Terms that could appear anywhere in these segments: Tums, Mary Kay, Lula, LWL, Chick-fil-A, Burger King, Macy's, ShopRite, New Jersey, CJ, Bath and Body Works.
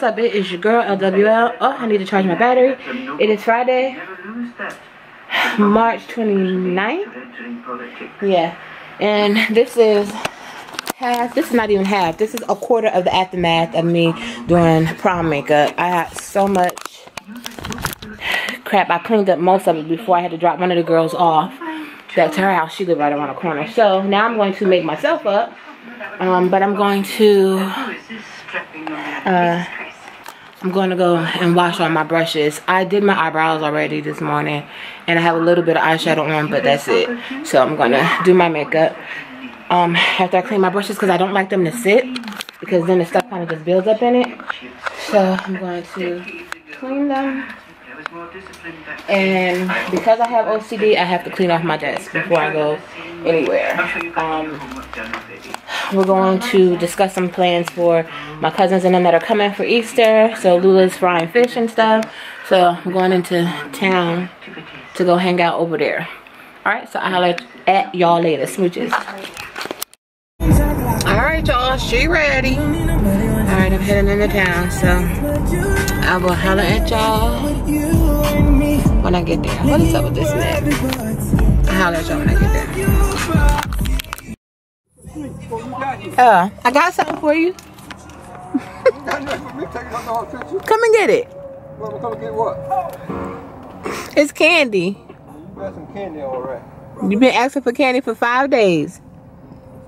What's up, it is your girl LWL. Oh, I need to charge my battery. It is Friday, March 29th. Yeah, and this is half. This is not even half. This is a quarter of the aftermath of me doing prom makeup. I had so much crap. I cleaned up most of it before I had to drop one of the girls off. That's her house. She lived right around the corner. So now I'm going to make myself up. But I'm going to go and wash all my brushes. I did my eyebrows already this morning, and I have a little bit of eyeshadow on, but that's it. So I'm going to do my makeup after I clean my brushes, because I don't like them to sit, because then the stuff kind of just builds up in it. So I'm going to clean them. And because I have OCD, I have to clean off my desk before I go anywhere. We're going to discuss some plans for my cousins and them that are coming for Easter. So Lula's frying fish and stuff. So I'm going into town to go hang out over there. Alright, so I'll holler at y'all later. Smooches. Alright y'all, she ready. Alright, I'm heading into town, so I will holler at y'all when I get there. What is up with this man? I'll holler at y'all when I get there. I got something for you. Come and get it. Well, come and get what? It's candy. You got some candy, all right. You've been asking for candy for 5 days.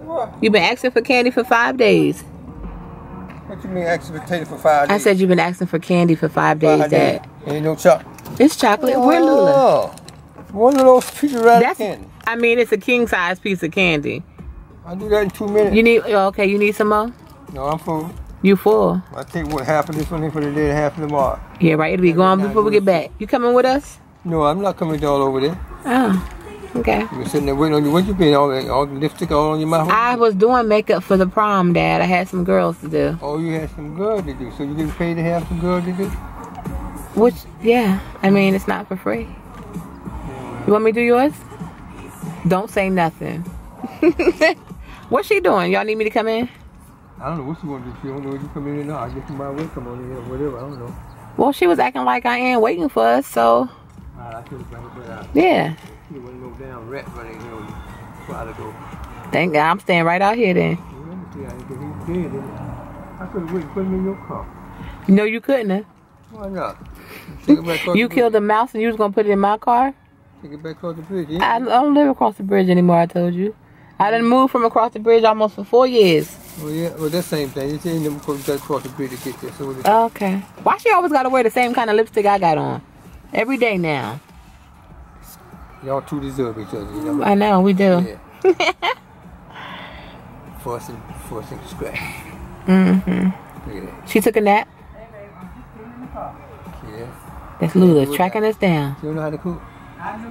What? You've been asking for candy for 5 days. What you mean asking for candy for 5 days? I said you've been asking for candy for 5 days, Dad. Ain't no chocolate. It's chocolate. Where Lula? One of those pieces of candy. I mean, it's a king size piece of candy. I'll do that in 2 minutes. You need, okay, you need some more? No, I'm full. You full? I take what half of this one in for the day and half of tomorrow. Yeah, right. It'll be gone before we get back. You coming with us? No, I'm not coming all over there. Oh, okay. You're sitting there waiting on you. What you been? All the lipstick all on your mouth? I was doing makeup for the prom, Dad. I had some girls to do. Oh, you had some girls to do. So you getting paid to have some girls to do? Which, yeah, I mean, it's not for free. You want me to do yours? Don't say nothing. What's she doing? Y'all need me to come in? I don't know what she want to do. She don't know if you come in or not. I guess you might wait, come on in here, whatever. I don't know. Well, she was acting like I am waiting for us, so. Yeah. She wasn't no damn rat running here with you. Thank God, I'm staying right out here then. I could have waited and put him in your car. No, you couldn't have. Why not? You killed a mouse and you was going to put it in my car? Take it back across the bridge. I don't live across the bridge anymore, I told you. I done moved from across the bridge almost for 4 years. Oh, yeah. Well, that's the same thing. You ain't never got to cross the bridge to get there. So okay. Why she always got to wear the same kind of lipstick I got on? Every day now. Y'all two deserve each other, you know? I know, we do. Yeah. forcing scratch. Mm-hmm. Yeah. She took a nap? Yeah. That's Lula tracking us down. You don't know how to cook?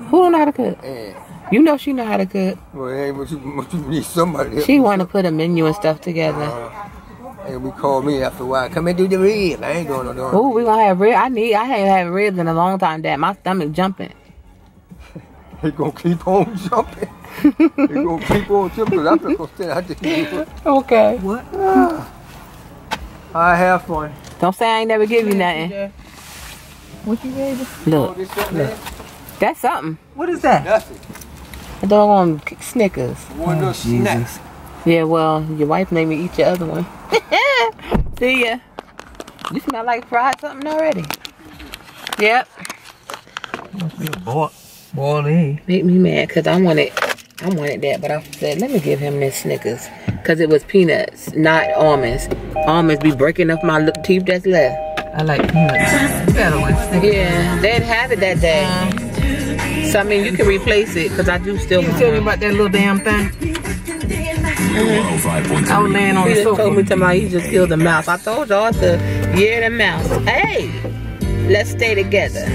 Who don't know how to cook? Yeah. You know she know how to cook. Well, hey, but you need somebody to. She want to put a menu and stuff together. And we call me after a while. Come and do the ribs. I ain't going on doing. Oh, we gonna have ribs. I ain't had ribs in a long time, Dad. My stomach jumping. They gonna keep on jumping. They gonna keep on jumping. I'm just gonna stand out there. Okay. What? I have fun. Don't say I ain't never give you nothing. What you ready? Look. That's something. What is that? Nothing. I don't want Snickers. One of snacks. Yeah, well, your wife made me eat your other one. See ya. You smell like fried something already. Yep. Must be a boiled egg. Make me mad because I wanted that, but I said let me give him this Snickers because it was peanuts, not almonds. Almonds be breaking up my teeth that's left. I like peanuts. Yeah, they didn't have it that day. So, I mean, you can replace it because I do still. You tell me about that little damn thing. I was laying on the sofa. He just told me he just killed a mouse. I told y'all to the mouse. Hey, let's stay together.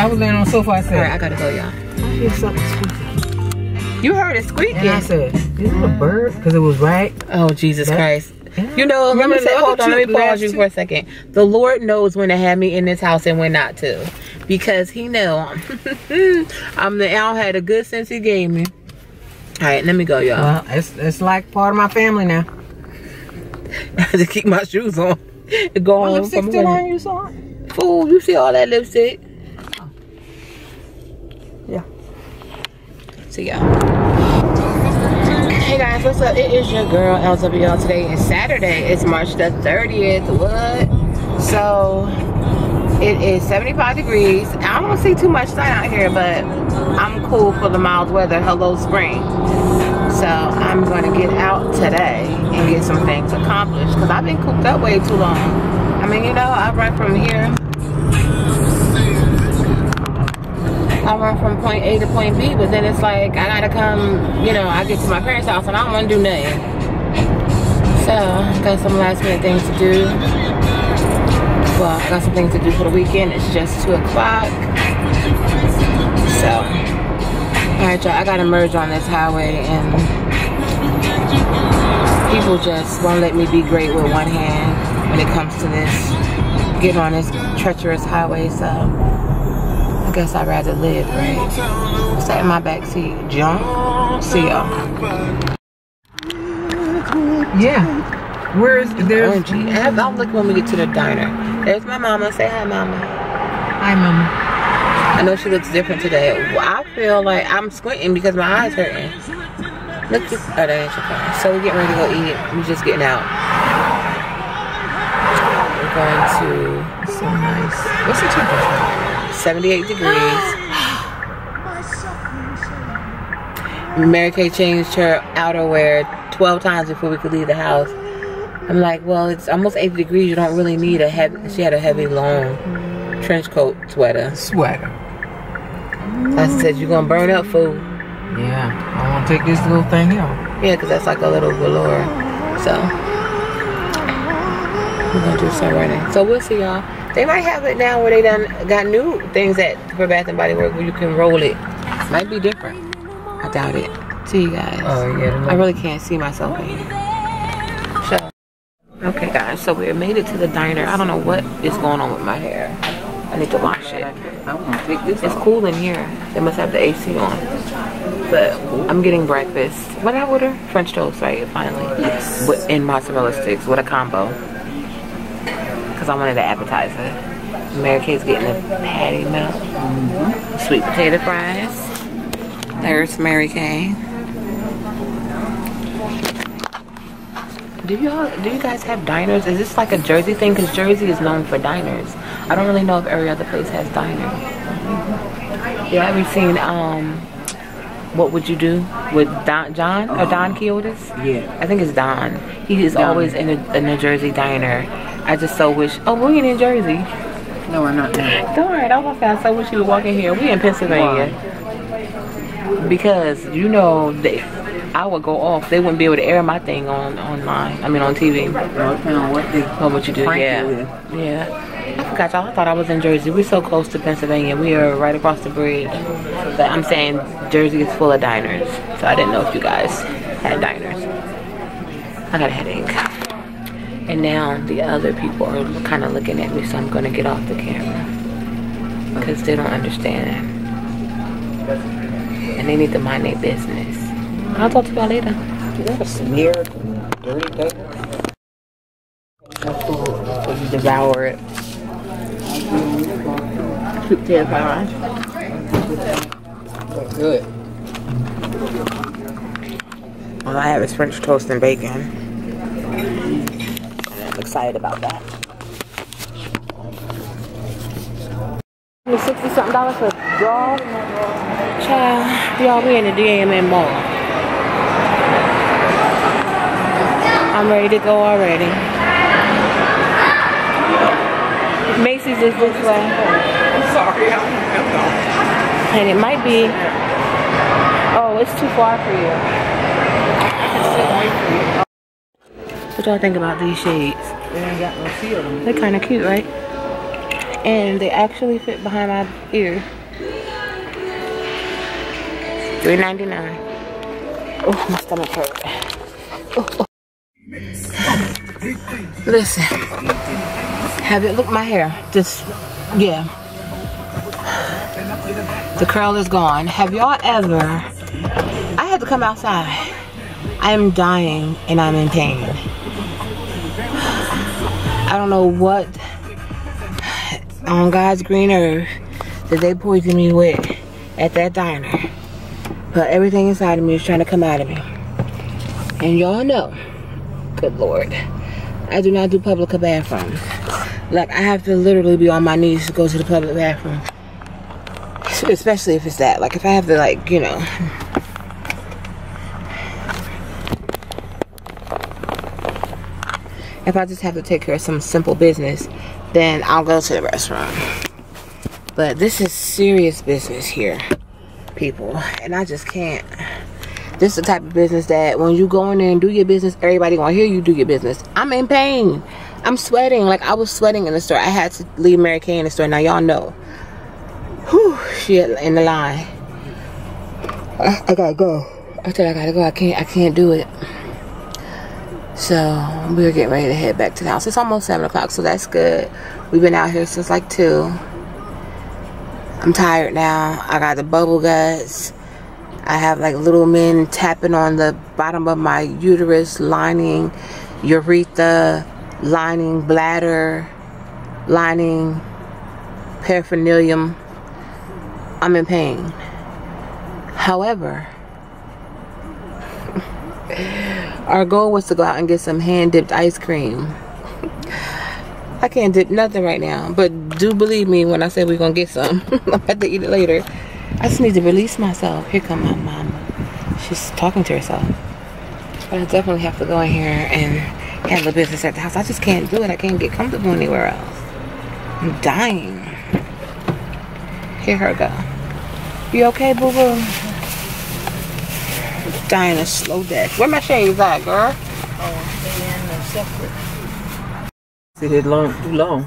I was laying on the sofa. I said, all right, I gotta go, y'all. I hear something squeaking. You heard it squeaking. And I said, is it a bird? Because it was right. Oh, Jesus Christ. You know, let me say, hold on, let me pause you for a second. The Lord knows when to have me in this house and when not to. Because he know I had a good sense he gave me. Alright, let me go, y'all. Well, it's like part of my family now. I have to keep my shoes on. Go home. Lipstick still on you, son? Fool, you see all that lipstick? Oh. Yeah. So yeah. Hey guys, what's up? It is your girl LWL. Today is Saturday. It's March the 30th. What? So it is 75 degrees. I don't see too much sun out here, but I'm cool for the mild weather. Hello, spring. So I'm gonna get out today and get some things accomplished because I've been cooped up way too long. I mean, you know, I run from point A to point B, but then it's like I gotta come, you know, I get to my parents' house and I don't wanna do nothing. So got some last minute things to do. Well, got some things to do for the weekend. It's just 2 o'clock. So alright y'all, I gotta merge on this highway and people just won't let me be great with one hand when it comes to this, getting on this treacherous highway, so I guess I'd rather live, right? Sat in my backseat, jump. See y'all. Yeah, there's I'll look when we get to the diner. There's my mama, say hi mama. Hi mama. I know she looks different today. I feel like I'm squinting because my eyes hurting. Look at, oh, that ain't your phone. So we're getting ready to go eat. We're just getting out. We're going to so nice. What's the temperature? 78 degrees. Mary Kay changed her outerwear 12 times before we could leave the house. I'm like, well, it's almost 80 degrees. You don't really need a heavy. She had a heavy long trench coat sweater. I said, you're gonna burn up, food. Yeah, I wanna take this little thing out. Yeah, cause that's like a little velour. So, we're gonna do some running. So we'll see y'all. They might have it now where they done got new things for Bath and Body Works where you can roll it. Might be different. I doubt it. See you guys. Oh yeah. I really can't see myself in here. So, okay guys, so we made it to the diner. I don't know what is going on with my hair. I need to wash it. It's cool in here. They must have the AC on. But I'm getting breakfast. What did I order? French toast, right? Finally. Yes. And mozzarella sticks. What a combo. Because I wanted an appetizer. Mary Kay's getting a patty melt. Mm-hmm. Sweet potato fries. There's Mary Kay. Do you guys have diners? Is this like a Jersey thing? Because Jersey is known for diners. I don't really know if every other place has diners. Yeah, have you seen What Would You Do with Don Quixotes? Yeah. I think it's Don. He is always in a New Jersey diner. I just so wish. Oh, we ain't in Jersey. No, we're not. Darn, I was gonna say, I so wish you would walk in here. We in Pennsylvania. Why? Because you know they. I would go off. They wouldn't be able to air my thing online. I mean on TV. Oh, what you do? Yeah, yeah. I forgot y'all. I thought I was in Jersey. We're so close to Pennsylvania. We are right across the bridge. But I'm saying Jersey is full of diners, so I didn't know if you guys had diners. I got a headache, and now the other people are kind of looking at me, so I'm gonna get off the camera because they don't understand, and they need to mind their business. I'll talk to y'all later. You're a smeared, dirty thing. Before you devour it. Sweet potato pie. That's good. All I have is French toast and bacon. And I'm excited about that. $60-something for a dog. Child, y'all, we in the DMM mall. I'm ready to go already. Macy's is this way. I'm sorry, I don't know. And it might be. Oh, it's too far for you. I can sit right for you. What y'all think about these shades? They ain't got no seal on them. They're kind of cute, right? And they actually fit behind my ear. $3.99. Oh, my stomach hurt. Oh. Listen, have it, look, my hair, just, yeah, the curl is gone. Have y'all ever, I had to come outside, I am dying and I'm in pain. I don't know what on God's green earth that they poisoned me with at that diner. But everything inside of me is trying to come out of me. And y'all know, good Lord, I do not do public bathrooms. Like, I have to literally be on my knees to go to the public bathroom. Especially if it's that. Like, if I have to, like, you know. If I just have to take care of some simple business, then I'll go to the restaurant. But this is serious business here, people. And I just can't. This is the type of business that when you go in there and do your business, everybody gonna hear you do your business. I'm in pain. I'm sweating. Like, I was sweating in the store. I had to leave Mary Kay in the store. Now, y'all know. Whew, shit in the line. I gotta go. I said I gotta go. I can't do it. So we're getting ready to head back to the house. It's almost 7 o'clock, so that's good. We've been out here since like 2. I'm tired now. I got the bubble guts. I have like little men tapping on the bottom of my uterus lining, urethra lining, bladder lining, peritoneum. I'm in pain. However, our goal was to go out and get some hand-dipped ice cream. I can't dip nothing right now, but do believe me when I say we're gonna get some. I'm about to eat it later. I just need to release myself. Here come my mama. She's talking to herself. But I definitely have to go in here and handle business at the house. I just can't do it. I can't get comfortable anywhere else. I'm dying. Here her go. You okay, boo-boo? Dying a slow death. Where my shades at, girl? Oh, they're in the separate. It is long, too long.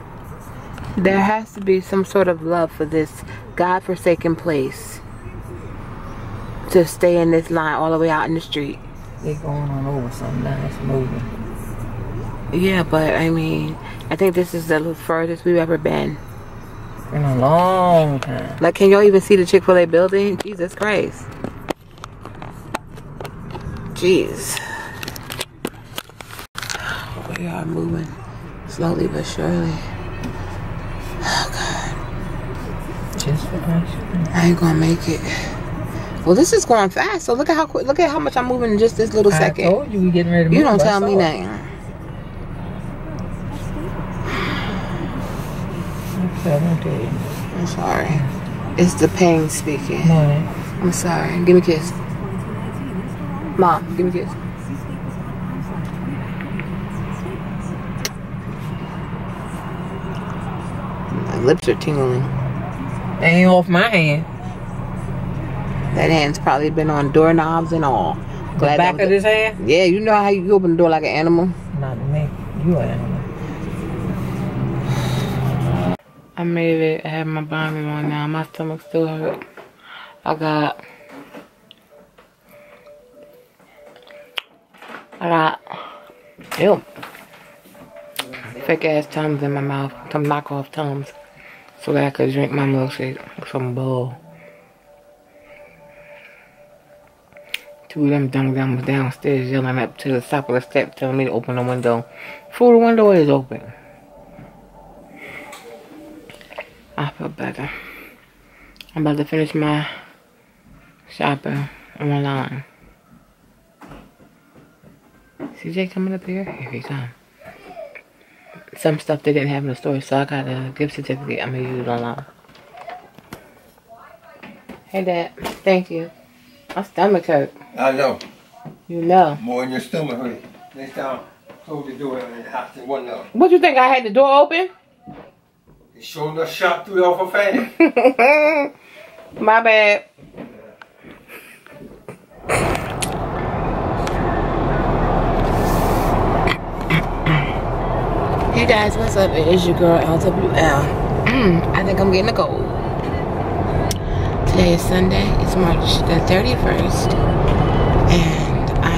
There has to be some sort of love for this godforsaken place to stay in this line all the way out in the street. They're going on over something nice moving. Yeah, but I mean, I think this is the furthest we've ever been. In a long time. Like, can y'all even see the Chick-fil-A building? Jesus Christ. Jeez. We are moving slowly but surely. Oh God. Just for ice cream. I ain't gonna make it. Well, this is going fast. So look at how quick. Look at how much I'm moving in just this little second. I told you we getting ready to move. You don't tell me nothing. I'm sorry. It's the pain speaking. Morning. I'm sorry. Give me a kiss. Mom, give me a kiss. My lips are tingling. They ain't off my hand. That hand's probably been on doorknobs and all. Glad the back of this hand? Yeah, you know how you open the door like an animal? Not me. You an animal. I made it. I have my vomit on now. My stomach still hurt. I got ew, fake ass Tums in my mouth. Some knockoff Tums. So that I could drink my milkshake with some bull. Two of them dumb was downstairs yelling up to the top of the step telling me to open the window. Fool, the window is open. I feel better. I'm about to finish my shopping online. CJ coming up here every time. Some stuff they didn't have in the store, so I got a gift certificate I'm gonna use online. Hey, Dad. Thank you. My stomach hurt. I know. You know. More in your stomach hurt. Next time, close the door and house in one hour. What you think? I had the door open? It showed us shot through off a fan. My bad. Hey guys, what's up? It is your girl LWL. I think I'm getting a cold. Today is Sunday. It's March the 31st, and I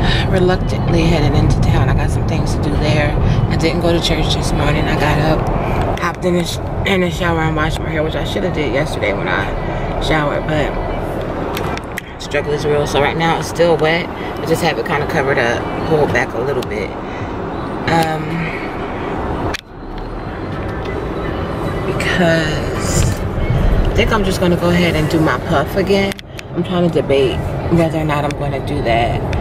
am reluctantly headed into town. I got some things to do there. I didn't go to church this morning. I got up, hopped in the shower, and washed my hair, which I should have did yesterday when I showered, but struggle is real. So right now it's still wet. I just have it kind of covered up, pulled back a little bit. because I think I'm just gonna go ahead and do my puff again. I'm trying to debate whether or not I'm gonna do that.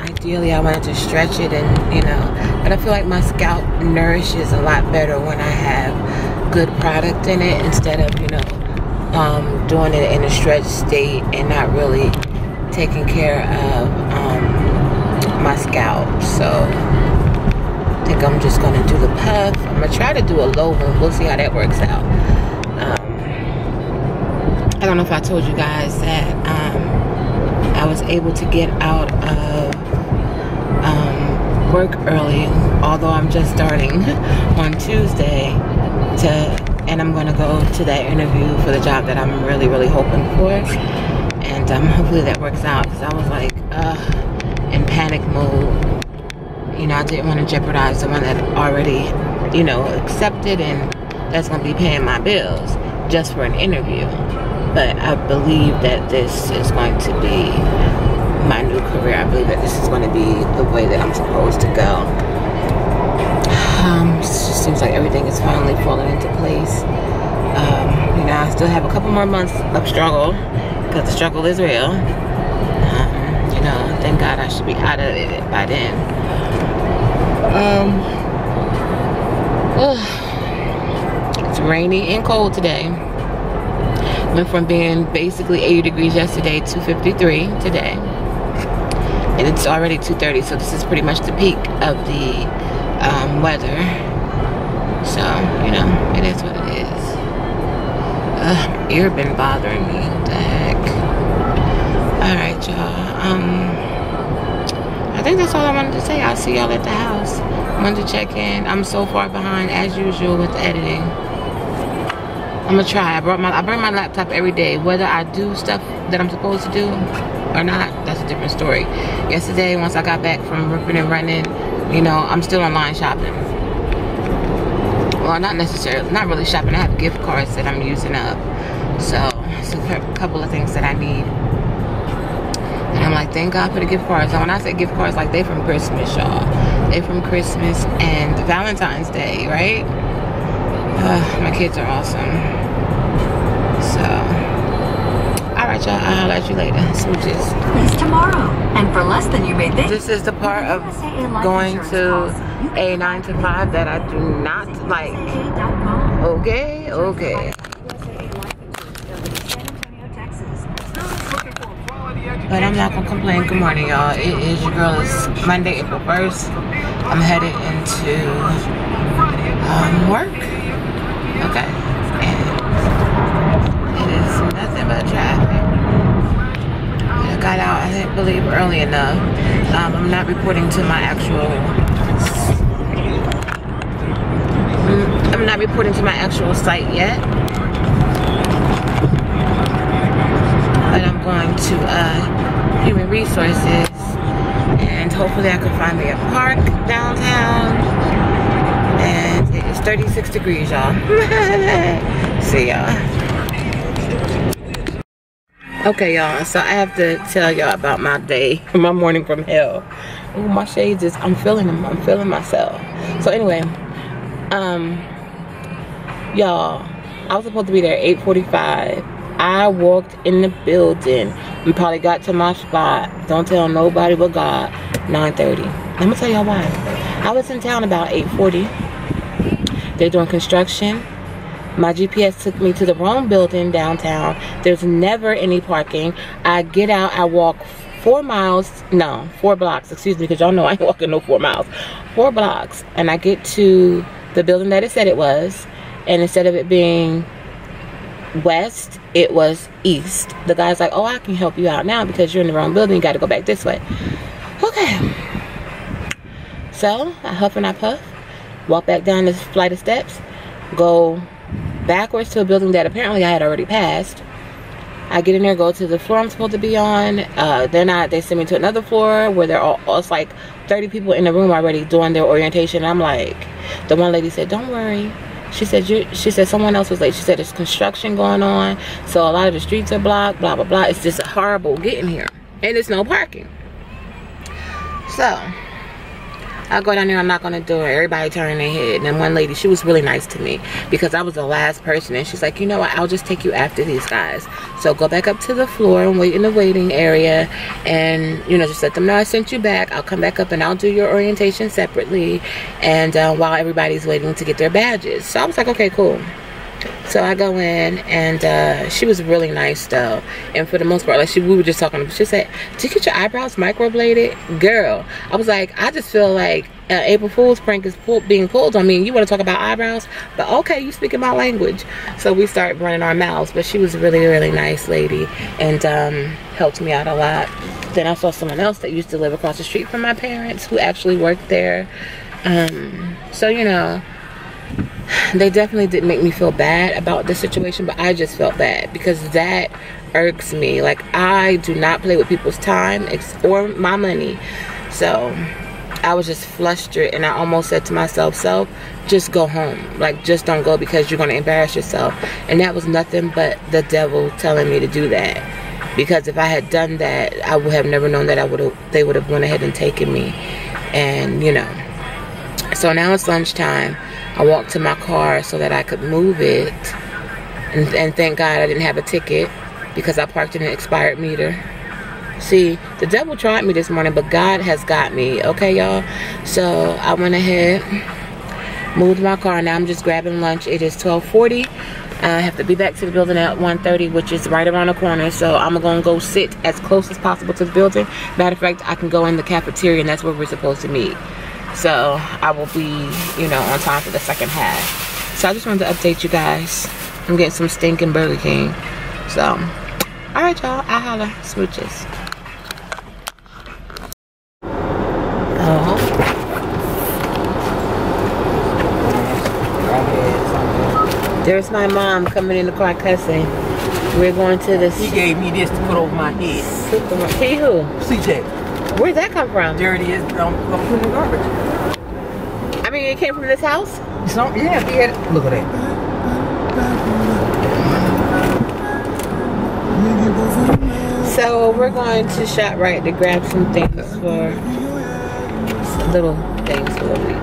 Ideally I wanted to stretch it, and you know, but I feel like my scalp nourishes a lot better when I have good product in it instead of, you know, doing it in a stretched state and not really taking care of my scalp. So I think I'm just gonna do the puff. I'm gonna try to do a low one. We'll see how that works out. I don't know if I told you guys that I was able to get out of work early, although I'm just starting on Tuesday and I'm gonna go to that interview for the job that I'm really hoping for, and hopefully that works out, because I was like in panic mode. You know, I didn't want to jeopardize the one that already, you know, accepted and that's gonna be paying my bills just for an interview. But I believe that this is going to be my new career. I believe that this is going to be the way that I'm supposed to go. It just seems like everything is finally falling into place. You know, I still have a couple more months of struggle, because the struggle is real. You know, thank God I should be out of it by then. It's rainy and cold today. Went from being basically 80 degrees yesterday to 53 today. And it's already 2:30, so this is pretty much the peak of the weather. So, you know, it is what it is. Ugh, ear been bothering me. What the heck? Alright, y'all. I think that's all I wanted to say. I'll see y'all at the house. I wanted to check in. I'm so far behind as usual with the editing. I'm gonna try. I bring my laptop every day. Whether I do stuff that I'm supposed to do or not, that's a different story. Yesterday, once I got back from ripping and running, you know, I'm still online shopping. Well, not necessarily, not really shopping. I have gift cards that I'm using up. So, it's a couple of things that I need. And I'm like, thank God for the gift cards. And when I say gift cards, like, they from Christmas, y'all. They from Christmas and Valentine's Day, right? My kids are awesome. So, alright, y'all. I'll holler at you later. Smooches. It's tomorrow. And for less than you made this. This is the part of going to a 9-to-5 that I do not like. Okay, okay. But I'm not gonna complain. Good morning, y'all. It is your girl. It's Monday, April 1st. I'm headed into work. Okay. And it is nothing but traffic. Got out, I didn't believe early enough. I'm not reporting to my actual site yet, but I'm going to human resources, and hopefully I can find me a park downtown. And it's 36 degrees, y'all. See y'all. Okay, y'all, so I have to tell y'all about my day, my morning from hell. Oh, my shades is, I'm feeling them, I'm feeling myself. So anyway, y'all, I was supposed to be there at 8:45. I walked in the building and probably got to my spot, don't tell nobody but God, 9:30. I'm gonna tell y'all why. I was in town about 8:40. They're doing construction. My GPS took me to the wrong building downtown. There's never any parking. I get out, I walk 4 miles, no, 4 blocks, excuse me, because y'all know I ain't walking no 4 miles. 4 blocks, and I get to the building that it said it was, and instead of it being west, it was east. The guy's like, oh, I can help you out now because you're in the wrong building, you gotta go back this way. Okay. So, I huff and I puff, walk back down this flight of steps, go backwards to a building that apparently I had already passed. I get in there, go to the floor I'm supposed to be on. They send me to another floor where they're all, it's like 30 people in the room already doing their orientation. I'm like, the one lady said, don't worry. She said, someone else was late. She said, there's construction going on, so a lot of the streets are blocked, blah, blah, blah. It's just horrible getting here. and there's no parking. So I go down there, I knock on the door, everybody turning their head, and then one lady, she was really nice to me because I was the last person, and she's like, you know what, I'll just take you after these guys. So go back up to the floor and wait in the waiting area, and you know, just let them know I sent you back. I'll come back up and I'll do your orientation separately, and while everybody's waiting to get their badges. So I was like, okay, cool. So I go in, and she was really nice though, and for the most part, like we were just talking. She said, "Did you get your eyebrows microbladed, girl?" I was like, I just feel like April Fool's prank is being pulled on me. And you want to talk about eyebrows, but okay, you speaking my language. So we start running our mouths. But she was a really, really nice lady, and helped me out a lot. Then I saw someone else that used to live across the street from my parents, who actually worked there. So you know, they definitely did make me feel bad about this situation, but I just felt bad because that irks me. Like, I do not play with people's time or my money. So I was just flustered, and I almost said to myself, self, just go home. Like, just don't go, because you're going to embarrass yourself. And that was nothing but the devil telling me to do that, because if I had done that, I would have never known that they would have went ahead and taken me. And you know, so now it's lunchtime. I walked to my car so that I could move it, and thank God I didn't have a ticket, because I parked in an expired meter. See, the devil tried me this morning, but God has got me, okay, y'all? So I went ahead, moved my car. Now I'm just grabbing lunch. It is 12:40. I have to be back to the building at 1:30, which is right around the corner. So I'm going to go sit as close as possible to the building. Matter of fact, I can go in the cafeteria, and that's where we're supposed to meet. So I will be, you know, on time for the second half. So I just wanted to update you guys. I'm getting some stinking Burger King. So, all right, y'all. I holler. Smooches. Oh. There's my mom coming in the car cussing. We're going to the... He gave me this to put over my head. Supermarket. He who? CJ. Where'd that come from? Dirty is from the garbage. I mean, it came from this house? So, yeah, we had it. Look at that. So we're going to ShopRite to grab some things for little things for the week.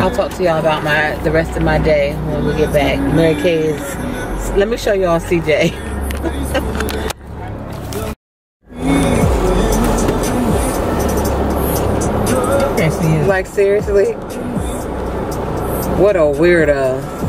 I'll talk to y'all about the rest of my day when we get back. Mary Kay is... Let me show y'all CJ. Like, seriously? What a weirdo.